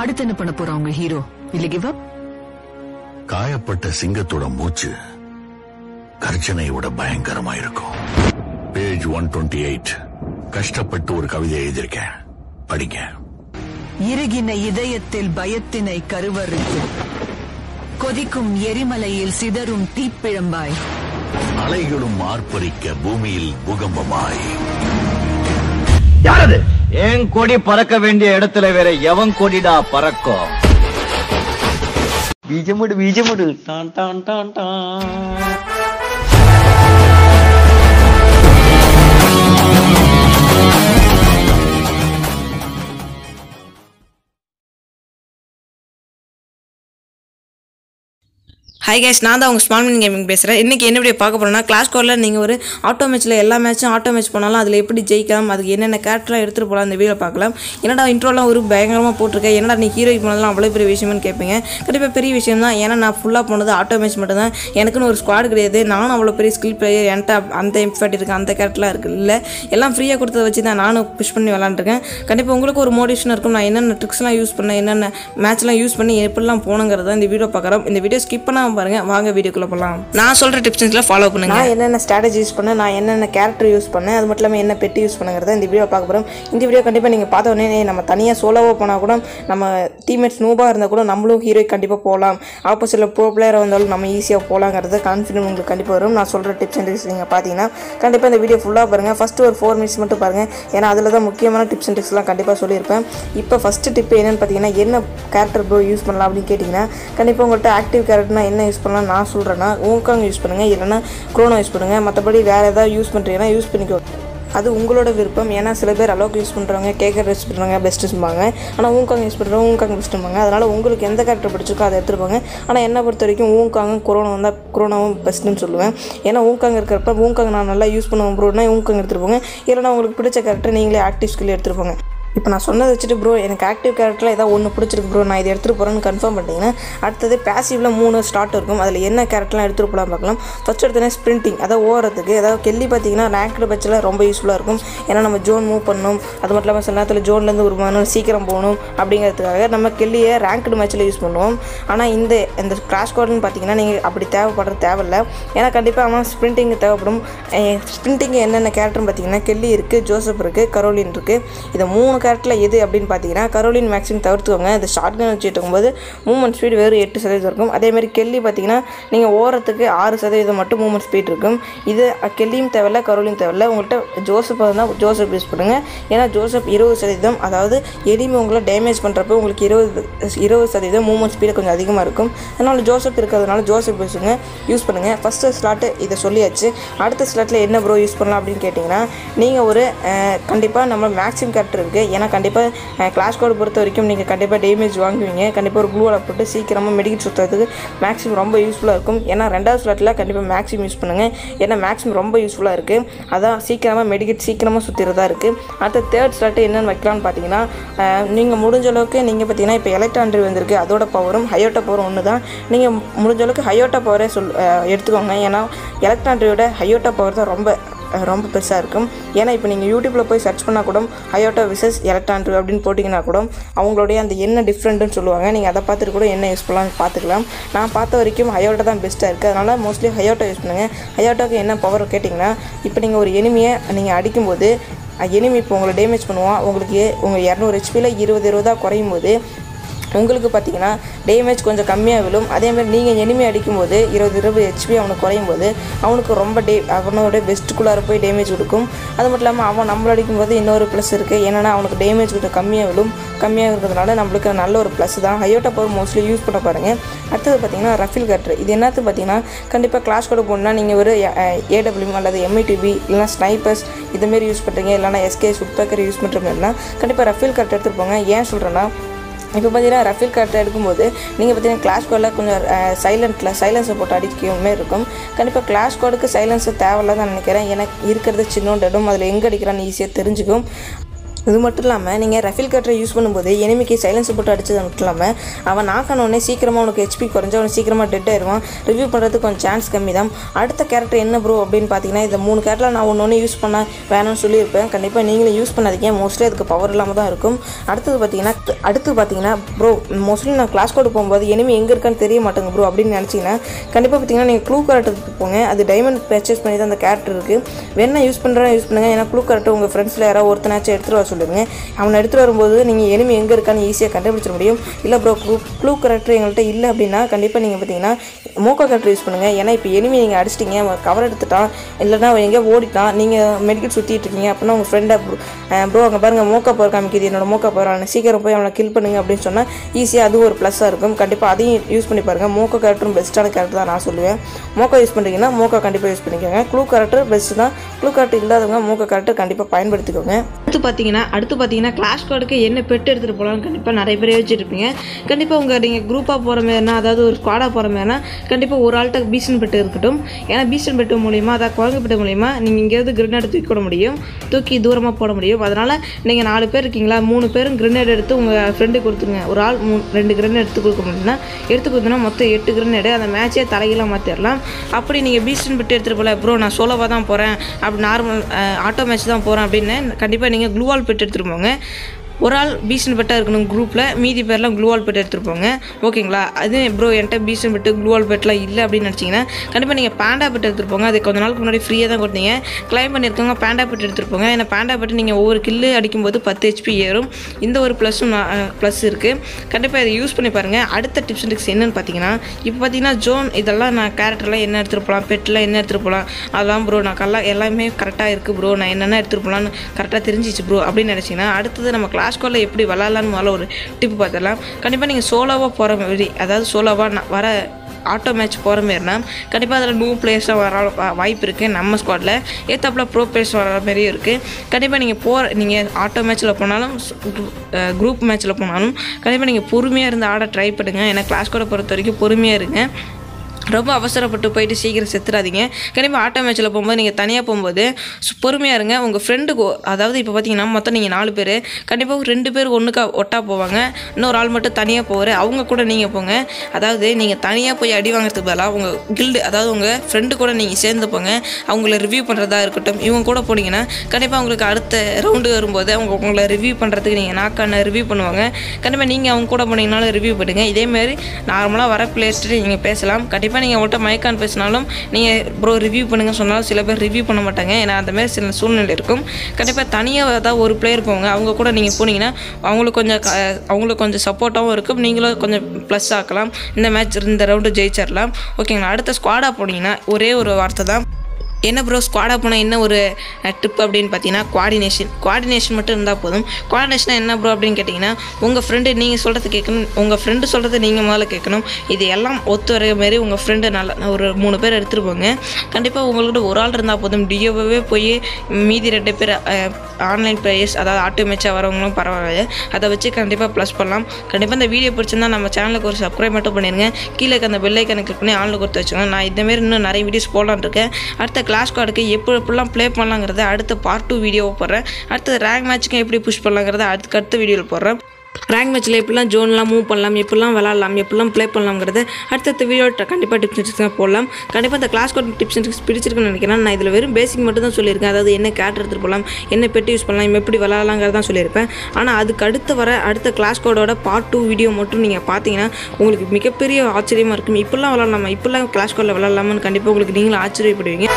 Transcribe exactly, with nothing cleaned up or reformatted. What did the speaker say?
அடுத்து என்ன பண்ண போறாங்க ஹீரோ? இல்ல கிவ் அப்? காயப்பட்ட சிங்கத்தோட மூச்சு கர்ஜனையோட பயங்கரமா இருக்கும். Page one twenty eight. கஷ்டப்பட்டு ஒரு கவிதை எழுதியிருக்கேன், படிங்க. இறுகின இதயத்தில் பயத்தினை கருவறுத்து கொதிக்கும் எரிமலையில் சிதறும் தீப்பிழம்பாய், அலைகளும் ஆர்ப்பரிக்க பூமியில் பூகம்பமாய். யாரது? என் கொடி பறக்க வேண்டிய இடத்துல வேற எவன் கொடிடா பறக்கும்? பீஜமுடு பீஜமுடு Don Don Don Don. Hi guys, நான் தான் உங்கள் ஸ்மால் மேன் கேமிங் பேசுகிறேன். இன்றைக்கி என்ன இப்படி பார்க்க போகிறோன்னா, கிளாஷ் ஸ்குவாடில் நீங்கள் ஒரு ஆட்டோ மேட்ச்சில் எல்லா மேட்ச்சும் ஆட்டோ மேட்ச் பண்ணாலும் அதில் எப்படி ஜெயிக்கலாம், அதுக்கு என்னென்ன கேரக்டர்லாம் எடுத்துகிட்டு போகலாம் அந்த வீடியோ பார்க்கலாம். என்னடா இன்ட்ரோலாம் ஒரு பயங்கரமாக போட்டிருக்கேன், என்னடா நீ ஹீரோக்கு போனதெல்லாம் அவ்வளோ பெரிய விஷயம்னு கேட்பீங்க. கண்டிப்பாக பெரிய விஷயம் தான். ஏன்னா நான் ஃபுல்லாக போனது ஆட்டோ மேட்ச் மட்டும் தான். எனக்குன்னு ஒரு ஸ்குவாட் கிடையாது. நானும் அவ்வளோ பெரிய ஸ்கில் பிளேயர், என்கிட்ட அந்த எம்ஃபேட் இருக்குது, அந்த கேரக்டர்லாம் இருக்குது இல்லை, எல்லாம் ஃப்ரீயாக கொடுத்ததை வச்சு தான் நானும் புஷ் பண்ணி விளாண்டுருக்கேன். கண்டிப்பாக உங்களுக்கு ஒரு மோட்டிவேஷன் இருக்கும், நான் என்னென்ன ட்ரிக்ஸ்லாம் யூஸ் பண்ணேன், என்னென்ன மேட்ச்லாம் யூஸ் பண்ணி எப்படிலாம் போகணுங்கிறத இந்த வீடியோ பார்க்குறோம். இந்த வீடியோ ஸ்கிப் பண்ணால் பாருங்க, வாங்க வீடியோக்குள்ள போலாம். நான் சொல்ற டிப்ஸ்ல ஃபாலோ பண்ணுங்க. நான் என்னென்ன ஸ்ட்ராட்டஜி யூஸ் பண்ண, நான் என்னென்ன கேரக்டர் யூஸ் பண்ணேன், அது மட்டும் இல்லாம என்ன பெட் யூஸ் பண்ணுங்கறத இந்த வீடியோ பார்க்க போறோம். இந்த வீடியோ கண்டிப்பா நீங்க பார்த்த உடனே நம்ம தனியா சோலோவா போனா கூட, நம்ம டீம்மேட்ஸ் நூபா இருந்தா கூட நம்மளும் ஹீரோ கண்டிப்பா போலாம், ஆப்போசிட்ல ப்ரோ பிளேயர் வந்தாலும் நம்ம ஈஸியா போலாம்ங்கறது கான்ஃபிடன்ட் உங்களுக்கு கண்டிப்பா வரும். நான் சொல்ற டிப்ஸ் அண்ட் ட்ரிக்ஸ் நீங்க பாத்தீங்கன்னா கண்டிப்பா இந்த வீடியோ ஃபுல்லா பாருங்க. ஃபர்ஸ்ட் ஒரு நாலு மினிட்ஸ் மட்டும் பாருங்க, ஏன்னா அதுல தான் முக்கியமான டிப்ஸ் அண்ட் ட்ரிக்ஸ்லாம் கண்டிப்பா சொல்லி இருப்பேன். இப்போ ஃபர்ஸ்ட் டிப் என்னன்னு பாத்தீங்கன்னா, என்ன கேரக்டர் ப்ரோ யூஸ் பண்ணலாம் அப்படின்னு கேட்டீங்கன்னா, கண்டிப்பா உங்கள்கிட்ட ஆக்டிவ் கேரக்டர்னா என்ன யூஸ் பண்ணலாம் நான் சொல்கிறேன்னா, ஓங்காங் யூஸ் பண்ணுங்கள், இல்லைனா குரோனோ யூஸ் பண்ணுங்கள். மற்றபடி வேறு ஏதாவது யூஸ் பண்ணுறீங்கன்னா யூஸ் பண்ணிக்கோ, அது உங்களோட விருப்பம். ஏன்னா சில பேர் அளவுக்கு யூஸ் பண்ணுறவங்க கேக்கர் யூஸ் பண்ணுறாங்க பெஸ்ட்டும்பாங்க, ஆனால் ஊங்காங்க யூஸ் பண்ணுறவங்க ஊங்காங்க பெஸ்ட்டும்பாங்க. அதனால் உங்களுக்கு எந்த கேரக்டர் பிடிச்சிருக்கோ அதை எடுத்துருப்பாங்க. ஆனால் என்னை பொறுத்த வரைக்கும் ஊங்காங்க கொரோனா வந்தால் கொரோனாவும் பெஸ்ட்டுன்னு சொல்லுவேன். ஏன்னா ஊங்காங்க இருக்கிறப்ப ஊங்காங்க நான் நல்லா யூஸ் பண்ணுவேன் ப்ரோன்னா ஊங்காங்க எடுத்துருப்பாங்க, இல்லைனா உங்களுக்கு பிடிச்ச கேரக்டர் நீங்களே ஆக்டிவ் ஸ்கில் எடுத்துருப்பாங்க. இப்போ நான் சொன்னதை வச்சுட்டு ப்ரோ எனக்கு ஆக்டிவ் கேரக்டரில் ஏதாவது ஒன்று பிடிச்சிருக்கு ப்ரோ நான் இதை எடுத்துகிட்டு போகிறேன்னு கன்ஃபார்ம் பண்ணிட்டீங்கன்னா, அடுத்தது பேசிவில் மூணு ஸ்டார்ட் இருக்கும், அதில் என்ன கேரக்டர்லாம் எடுத்துகிட்டு போகலாம் பார்க்கலாம். ஃபஸ்ட் எடுத்தோன்னா ஸ்ப்ரிண்டிங், அதாவது ஓடுறதுக்கு, அதாவது கெல்லி பார்த்தீங்கன்னா ரேங்க்டு பட்சத்தில் ரொம்ப யூஸ்ஃபுல்லாக இருக்கும். ஏன்னா நம்ம ஜோன் மூவ் பண்ணணும், அது மட்டும் இல்லாமல் சில நேரத்தில் ஜோன்லேருந்து ஒரு மாதிரி சீக்கிரம் போகணும், அப்படிங்கிறதுக்காக நம்ம கெல்லியை ரேங்க்டு மேட்ச்சில் யூஸ் பண்ணுவோம். ஆனால் இந்த இந்த கிளாஷ் ஸ்குவாட்னு பார்த்தீங்கன்னா நீங்கள் அப்படி தேவைப்படுறது தேவையில்லை. ஏன்னா கண்டிப்பாக ஆனால் ஸ்ப்ரிண்டிங்கு தேவைப்படும். ஸ்ப்ரிண்டிங்கு என்னென்ன கேரக்டர்னு பார்த்தீங்கன்னா, கெல்லி இருக்குது, ஜோசப் இருக்குது, கரோலின் இருக்குது. இதை மூணு கரெக்டில் எது அப்படின்னு பார்த்தீங்கன்னா, கரோலின் மேக்ஸிமம் தவிர்த்துக்கோங்க. இந்த ஷார்ட் கன் வச்சுட்டு இருக்கும்போது மூவ்மெண்ட் ஸ்பீடு வெறும் எட்டு சதவீதம் இருக்கும். அதேமாதிரி கெல்லி பார்த்தீங்கன்னா நீங்கள் ஓரத்துக்கு ஆறு சதவீதம் மட்டும் மூவ்மெண்ட் ஸ்பீட் இருக்கும். இது கெல்லியும் தேவையில்ல, கரோலியும் தேவையில்ல. உங்கள்கிட்ட ஜோசப் இருந்தால் ஜோசப் யூஸ் பண்ணுங்கள். ஏன்னா ஜோசப் இருபது சதவீதம், அதாவது எலிமை உங்களை டேமேஜ் பண்ணுறப்ப உங்களுக்கு இருபது இருபது சதவீதம் மூவ்மெண்ட் ஸ்பீடு கொஞ்சம் அதிகமாக இருக்கும். அதனால் ஜோசப் இருக்கிறதுனால ஜோசப் யூஸுங்க யூஸ் பண்ணுங்கள். ஃபஸ்ட்டு ஸ்லாட்டு இதை சொல்லியாச்சு. அடுத்த ஸ்லாட்டில் என்ன ப்ரோ யூஸ் பண்ணலாம் அப்படின்னு கேட்டிங்கன்னா, நீங்கள் ஒரு கண்டிப்பாக நம்ம மேக்ஸிமம் கேரக்டர் இருக்குது. ஏன்னா கண்டிப்பாக கிளாஷ் ஸ்குவாட் பொறுத்த வரைக்கும் நீங்கள் கண்டிப்பாக டேமேஜ் வாங்குவீங்க, கண்டிப்பாக ஒரு க்ளூவால் போட்டு சீக்கிரமாக மெடிக்கல் சுற்றுறதுக்கு மேக்ஸிமம் ரொம்ப யூஸ்ஃபுல்லாக இருக்கும். ஏன்னா ரெண்டாவது ஸ்லாட்டில் கண்டிப்பாக மேக்ஸிமம் யூஸ் பண்ணுங்கள். ஏன்னா மேக்ஸிமம் ரொம்ப யூஸ்ஃபுல்லாக இருக்குது, அதான் சீக்கிரமாக மெடிக்கல் சீக்கிரமாக சுற்றுறதா இருக்குது. அடுத்த தேர்ட் ஸ்லாட்டு என்னென்னு வைக்கலாம்னு பார்த்தீங்கன்னா, நீங்கள் முடிஞ்ச அளவுக்கு நீங்கள் பார்த்தீங்கன்னா இப்போ எலக்ட்ரான்ட்ரி வந்திருக்கு, அதோட பவரும் ஹையோட்டா பவரும் ஒன்று தான். நீங்கள் முடிஞ்ச அளவுக்கு ஹையோட்டா பவரே சொல் எடுத்துக்கோங்க. ஏன்னா எலக்ட்ரான்ட்ரியோட ஹையோட்டா பவர் தான் ரொம்ப ரொம்ப பெருசாக இருக்கும். ஏன்னா இப்போ நீங்கள் யூடியூப்பில் போய் சர்ச் பண்ணால் கூட ஹையோட்டா விசஸ் எலக்ட்ரான்ட்ரி அப்படின்னு போட்டிங்கன்னா கூட அவங்களுடைய அந்த என்ன டிஃப்ரெண்ட்டுன்னு சொல்லுவாங்க. நீங்கள் அதை பார்த்துட்டு கூட என்ன யூஸ் பண்ணலாம்னு பார்த்துக்கலாம். நான் பார்த்த வரைக்கும் ஹையோட்டா தான் பெஸ்ட்டாக இருக்குது. அதனால் மோஸ்ட்லி ஹையோட்டா யூஸ் பண்ணுங்கள். ஹையோட்டாவுக்கு என்ன பவர் கேட்டிங்கன்னா, இப்போ நீங்கள் ஒரு எனிமையை நீங்கள் அடிக்கும்போது எனிமி இப்போ உங்களை டேமேஜ் பண்ணுவான், உங்களுக்கு உங்கள் இரநூறு ஹெச்பியில் இருபது இருபதாக குறையும் போது உங்களுக்கு பார்த்தீங்கன்னா டேமேஜ் கொஞ்சம் கம்மியாக விழும். அதேமாதிரி நீங்கள் எனிமே அடிக்கும்போது இருபது இருபது ஹெச்பி அவனுக்கு குறையும் போது அவனுக்கு ரொம்ப டே அவனோட பெஸ்ட்டுக்குள்ளார போய் டேமேஜ் கொடுக்கும். அது மட்டும் இல்லாமல் அவன் நம்மளை அடிக்கும்போது இன்னொரு ப்ளஸ் இருக்குது. என்னென்னா அவனுக்கு டேமேஜ் கொஞ்சம் கம்மியாக விழும். கம்மியாக இருக்கிறதுனால நம்மளுக்கு நல்ல ஒரு ப்ளஸ் தான். ஹையோட்டா பவர் மோஸ்ட்லி யூஸ் பண்ண பாருங்கள். அடுத்தது பார்த்தீங்கன்னா ரஃபில் கேரக்டர். இது என்னது பார்த்தீங்கன்னா, கண்டிப்பாக கிளாஷ் ஸ்குவாட் போனால் நீங்கள் ஒரு ஏடபிள்யூஎம் அல்லது எம்ஐடிபி இல்லைனா ஸ்னைப்பர்ஸ் இதுமாரி யூஸ் பண்ணுறீங்க, இல்லைனா எஸ்கே ஃபுட்பேக்கர் யூஸ் பண்ணுற மாதிரினா கண்டிப்பாக ரஃபில் கேரக்டர் எடுத்துருப்பாங்க. ஏன் சொல்கிறேன்னா, இப்போ பார்த்தீங்கன்னா ரஃபில் கேரக்டர் எடுக்கும்போது நீங்கள் பார்த்தீங்கன்னா கிளாஷ் ஸ்குவாடில் கொஞ்சம் சைலண்ட்டில் சைலன்ஸை போட்டு அடிக்கவுமே இருக்கும். கண்டிப்பாக கிளாஷ் ஸ்குவாடுக்கு சைலன்ஸை தேவையில்லை தான் நினைக்கிறேன். எனக்கு இருக்கிறது சின்னோண்டு இடம், அதில் எங்கே அடிக்கிறான்னு ஈஸியாக தெரிஞ்சுக்கும். இது மட்டும் இல்லாமல் நீங்கள் ரெஃபில் கட்டரை யூஸ் பண்ணும்போது எனிமிக்கு சைலன்ஸ் போட்டு அடிச்சது மட்டும் இல்லாமல் அவன் நாக் ஆனவுடனே சீக்கிரமாக உனக்கு ஹெச்பி குறைஞ்சி அவன் சீக்கிரமாக டெட் ஆயிடுவான். ரிவ்யூ பண்ணுறதுக்கு கொஞ்சம் சான்ஸ் கம்மி தான். அடுத்த கேரக்டர் என்ன ப்ரோ அப்படின்னு பார்த்தீங்கன்னா, இந்த மூணு கேரக்டரில் நான் ஒன்று ஒன்று யூஸ் பண்ண வேணும்னு சொல்லியிருப்பேன். கண்டிப்பாக நீங்களும் யூஸ் பண்ணாதீங்க, மோஸ்ட்லி அதுக்கு பவர் இல்லாமல் தான் இருக்கும். அடுத்தது பார்த்தீங்கன்னா அடுத்து பார்த்தீங்கன்னா ப்ரோ மோஸ்ட்லி நான் கிளாஸ் கோட் போகும்போது எனிமி எங்கே இருக்கான்னு தெரிய மாட்டேங்க ப்ரோ அப்படின்னு நினச்சிங்கன்னா கண்டிப்பாக பார்த்தீங்கன்னா நீங்கள் க்ளூ கரெக்டருக்கு போங்க. அது டைமண்ட் பர்ச்சேஸ் பண்ணி தான் அந்த கேரக்டர் இருக்குது. வேணா யூஸ் பண்ணுறேன் யூஸ் பண்ணுங்கள். ஏன்னா க்ளூ கரெக்டர் உங்கள் ஃப்ரெண்ட்ஸில் யாராவது ஒருத்தனாச்சும் எடுத்துகிட்டு வர சொல்லுங்க. அவனை எடுத்துகிட்டு வரும்போது நீங்கள் எனிமி எங்கே இருக்கான்னு ஈஸியாக கண்டுபிடிச்சிட முடியும். இல்லை ப்ரோ க்ளூ க்ளூ கரெக்டர் எங்கள்கிட்ட இல்லை அப்படின்னா கண்டிப்பாக நீங்கள் பார்த்தீங்கன்னா மோக்கா கரெக்டர் யூஸ் பண்ணுங்கள். ஏன்னா இப்போ எனிமி நீங்கள் அடிச்சிட்டிங்க, அவன் கவர் எடுத்துட்டான், இல்லைனா அவன் எங்கேயா ஓடிட்டான், நீங்கள் மெடிக்கல் சுற்றிட்டு இருக்கீங்க அப்படின்னா உங்கள் ஃப்ரெண்டாக ப்ரோ அங்கே பாருங்கள் மோக்கா போர் காமிக்கிது, என்னோட மோக்கா போர், அவனை சீக்கிரம் போய் அவனை கில் பண்ணுங்க அப்படின்னு சொன்னால் ஈஸியாக அதுவும் ஒரு ப்ளஸ்ஸாக இருக்கும். கண்டிப்பாக அதையும் யூஸ் பண்ணி பாருங்கள். மோக்கா கரெக்டரும் பெஸ்ட்டான கரெக்டர் தான் நான் சொல்லுவேன். மோக்கா யூஸ் பண்ணுறீங்கன்னா மோக்கா கண்டிப்பாக யூஸ் பண்ணிக்கோங்க. க்ளூ கரெக்டர் பெஸ்ட்டு தான். க்ளூ கரெக்டர் இல்லாதவங்க மோக்கா கரெக்டர் கண்டிப்பாக பயன்படுத்திக்கோங்க. அடுத்து பார்த்தீங்கன்னா அடுத்து பார்த்தீங்கன்னா கிளாஷ் ஸ்குவாடுக்கு என்ன பெட் எடுத்துகிட்டு போகலான்னு கண்டிப்பாக நிறைய பேர் யோசிச்சிருப்பீங்க. கண்டிப்பாக உங்கள் நீங்கள் குரூப்பாக போகிற மாதிரினா, அதாவது ஒரு ஸ்குவாடாக போகிற மாதிரினா கண்டிப்பாக ஒரு ஆள்கிட்ட பீசன் பெட்டு இருக்கட்டும். ஏன்னா பீசன் பெட்டு மூலிமா, அதாவது குரங்கு பெட்டு மூலிமா நீங்கள் இங்கேருந்து கிரனேட் தூக்கி போட முடியும், தூக்கி தூரமாக போட முடியும். அதனால் நீங்கள் நாலு பேர் இருக்கீங்களா, மூணு பேரும் கிரனேட் எடுத்து உங்கள் ஃப்ரெண்டுக்கு கொடுத்துருங்க. ஒரு ஆள் மூணு ரெண்டு கிரனேட் எடுத்து கொடுக்க முடியும்னா எடுத்து கொடுத்தோன்னா மொத்தம் எட்டு கிரனேட். அந்த மேட்சே தலையெல்லாம் மாற்றிடலாம். அப்படி நீங்கள் பீசன் பெட்டு எடுத்துகிட்டு போகல ப்ரோ நான் சோலோவாக தான் போகிறேன், அப்படி நார்மல் ஆட்டோ மேட்ச் தான் போகிறேன் அப்படின்னு கண்டிப்பாக நீங்கள் க்ளூவால் பெட்டு எடுத்துகிட்டு போங்க. ஒரு ஆள் பீசன் பெட்டாக இருக்கணும் குரூப்பில், மீதி பேர்லாம் க்ளூவால் பெட் எடுத்துகிட்டு போங்க. ஓகேங்களா? அது ப்ரோ என்கிட்ட பீசன் பெட்டு க்ளூவால் பெட்லாம் இல்லை அப்படின்னு நினச்சிங்கன்னா கண்டிப்பாக நீங்கள் பேண்டா பெட் எடுத்துகிட்டு போங்க. அது கொஞ்ச நாளுக்கு முன்னாடி ஃப்ரீயாக தான் கொடுத்தீங்க, கிளைம் பண்ணியிருக்கவங்க பேண்டா பெட் எடுத்துகிட்டு போங்க. ஏன்னா பேண்டா பெட்டு நீங்கள் ஒவ்வொரு கில்லு அடிக்கும்போது பத்து ஹெச்பி ஏறும். இந்த ஒரு ப்ளஸ்ஸும் ப்ளஸ் இருக்குது. கண்டிப்பாக இதை யூஸ் பண்ணி பாருங்கள். அடுத்த டிப்ஸ் அண்ட் ட்ரிக்ஸ் என்னென்னு பார்த்தீங்கன்னா, இப்போ பார்த்தீங்கன்னா ஜோன் இதெல்லாம் நான் கேரக்டர்லாம் என்ன எடுத்துகிட்டு போகலாம், பெட்லாம் என்ன எடுத்துகிட்டு போகலாம், அதெல்லாம் ப்ரோ நான் கல்லா எல்லாமே கரெக்டாக இருக்குது ப்ரோ, நான் என்னென்ன எடுத்துகிட்டு போகலான்னு கரெக்டாக தெரிஞ்சிச்சு ப்ரோ அப்படின்னு நினச்சிங்கன்னா அடுத்தது நம்ம கிளாஸ் ஸ்குவாடில் எப்படி விளாட்லான்னு முதல்ல ஒரு டிப்பு பார்த்துடலாம். கண்டிப்பாக நீங்கள் சோலோவாக போகிற மாதிரி, அதாவது சோலோவாக வர ஆட்டோ மேட்ச் போகிற மாரினா கண்டிப்பாக அதில் நியூ பிளேயர்ஸாக வர வாய்ப்பு இருக்குது. நம்ம ஸ்குவாடில் ஏத்தாப்பில் ப்ரோ பிளேயர்ஸ் வர மாதிரியும் இருக்குது. கண்டிப்பாக நீங்கள் போகிற நீங்கள் ஆட்டோ மேட்ச்சில் போனாலும் குரூப் மேட்ச்சில் போனாலும் கண்டிப்பாக நீங்கள் பொறுமையாக இருந்து ஆட ட்ரை பண்ணுங்கள். ஏன்னா கிளாஸ் ஸ்குவாடை பொறுத்த வரைக்கும் பொறுமையாக இருங்க, ரொம்ப அவசரப்பட்டு போயிட்டு சீக்கிரம் செத்துறாதீங்க. கண்டிப்பாக ஆட்டோ மேட்ச்சில் போகும்போது நீங்கள் தனியாக போகும்போது பொறுமையாக இருங்க. உங்கள் ஃப்ரெண்டுக்கு, அதாவது இப்போ பார்த்தீங்கன்னா மொத்தம் நீங்கள் நாலு பேர், கண்டிப்பாக ரெண்டு பேர் ஒன்றுக்கா ஒட்டா போவாங்க, இன்னொரு ஆள் மட்டும் தனியாக போவார், அவங்க கூட நீங்கள் போங்க. அதாவது நீங்கள் தனியாக போய் அடி வாங்கிறதுக்கு பதிலாக உங்கள் கில்டு, அதாவது உங்கள் ஃப்ரெண்டு கூட நீங்கள் சேர்ந்து போங்க. அவங்கள ரிவ்யூ பண்ணுறதா இருக்கட்டும், இவங்க கூட போனீங்கன்னா கண்டிப்பாக அவங்களுக்கு அடுத்த ரவுண்டு வரும்போது அவங்க உங்களை ரிவ்யூ பண்ணுறதுக்கு நீங்கள் நாக்கான ரிவ்யூ பண்ணுவாங்க. கண்டிப்பாக நீங்கள் அவங்க கூட போனீங்கனாலும் ரிவ்யூ பண்ணுங்கள். இதேமாதிரி நார்மலாக வர பிளேயர்ஸ்ட்டு நீங்கள் பேசலாம். கண்டிப்பாக நீங்கள் அவங்கள்ட்ட மைக்கான் பேசினாலும் நீங்கள் ப்ரோ ரிவ்யூ பண்ணுங்கன்னு சொன்னாலும் சில பேர் ரிவ்யூ பண்ண மாட்டாங்க. ஏன்னா அந்தமாதிரி சில சூழ்நிலை இருக்கும். கண்டிப்பாக தனியாக தான் ஒரு பிளேயர் போங்க, அவங்க கூட நீங்கள் போனீங்கன்னா அவங்களுக்கு கொஞ்சம் அவங்களுக்கு கொஞ்சம் சப்போர்ட்டாகவும் இருக்கும், நீங்களும் கொஞ்சம் ப்ளஸ் ஆக்கலாம், இந்த மேட்ச் இந்த ரவுண்டு ஜெயிச்சிடலாம். ஓகேங்களா? அடுத்த ஸ்குவாடாக போனீங்கன்னா ஒரே ஒரு வார்த்தை தான், என்ன ப்ரோ ஸ்குவாடாக போனால் என்ன ஒரு ட்ரிப் அப்படின்னு பார்த்தீங்கன்னா குவாடினேஷன். குவாடினேஷன் மட்டும் இருந்தால் போதும். குவாடினேஷனாக என்ன ப்ரோ அப்படின்னு கேட்டிங்கன்னா, உங்கள் ஃப்ரெண்டு நீங்கள் சொல்கிறது கேட்கணும், உங்கள் ஃப்ரெண்டு சொல்கிறது நீங்கள் முதல்ல கேட்கணும். இது எல்லாம் ஒத்து வர மாதிரி உங்கள் ஃப்ரெண்டு நல்லா ஒரு மூணு பேர் எடுத்துகிட்டு போங்க. கண்டிப்பாக உங்கள்கிட்ட ஒரு ஆள் இருந்தால் போதும். டியோவே போய் மீதி ரெண்டு பேர் ஆன்லைன் பிளேயர்ஸ், அதாவது ஆட்டோ மேட்சாக வரவங்களும் பரவாயில்ல, அதை வச்சு கண்டிப்பாக ப்ளஸ் பண்ணலாம். கண்டிப்பாக இந்த வீடியோ பிடிச்சிருந்தா நம்ம சேனலுக்கு ஒரு சப்ஸ்கிரைப் மட்டும் பண்ணிடுங்க. கீழே அந்த பெல் ஐக்கானை கிளிக் பண்ணி ஆன்லைன் கொடுத்து வச்சுக்கோங்க. நான் இதேமாரி இன்னும் நிறைய வீடியோஸ் போடலான்னு இருக்கேன். அடுத்த கிளாஸ் ஸ்குவாடுக்கு எப்படி எப்படிலாம் ப்ளே பண்ணலாங்கிறத அடுத்த பார்ட் டூ வீடியோவை போடுறேன். அடுத்த ரேங்க் மேட்ச்சுக்கும் எப்படி புஷ் பண்ணலாங்கிறத அடுத்து அடுத்த வீடியோவில் போடுறேன். ரேங்க் மேட்ச்சில் எப்படிலாம் ஜோன்லாம் மூவ் பண்ணலாம், எப்படிலாம் விளாட்லாம், எப்படிலாம் ப்ளே பண்ணலாம்ங்கிறத அடுத்தடுத்த வீடியோ கண்டிப்பாக டிப்ஸ் அண்ட் ட்ரிக்ஸ் போடலாம். கண்டிப்பாக இந்த clash squad tips and tricks பிடிச்சிருக்குன்னு நினைக்கிறேன். நான் இதில் வெறும் பேசிக் மட்டும் தான் சொல்லியிருக்கேன். அதாவது என்ன கேரக்டர் எடுத்துகிட்டு போகலாம், என்ன பெட்டு யூஸ் பண்ணலாம், எப்படி விளாட்லாங்கிறதான் சொல்லியிருப்பேன். ஆனால் அதுக்கு அடுத்து வர அடுத்த கிளாஸ் ஸ்குவாடோட பார்ட் டூ வீடியோ மட்டும் நீங்கள் பார்த்தீங்கன்னா உங்களுக்கு மிகப்பெரிய ஆச்சரியமாக இருக்கும். இப்படிலாம் விளாட்லாமா, இப்படிலாம் கிளாஸ் ஸ்குவாடில் விளாட்லாமான்னு கண்டிப்பாக உங்களுக்கு நீங்களும் ஆச்சரியப்படுவீங்க.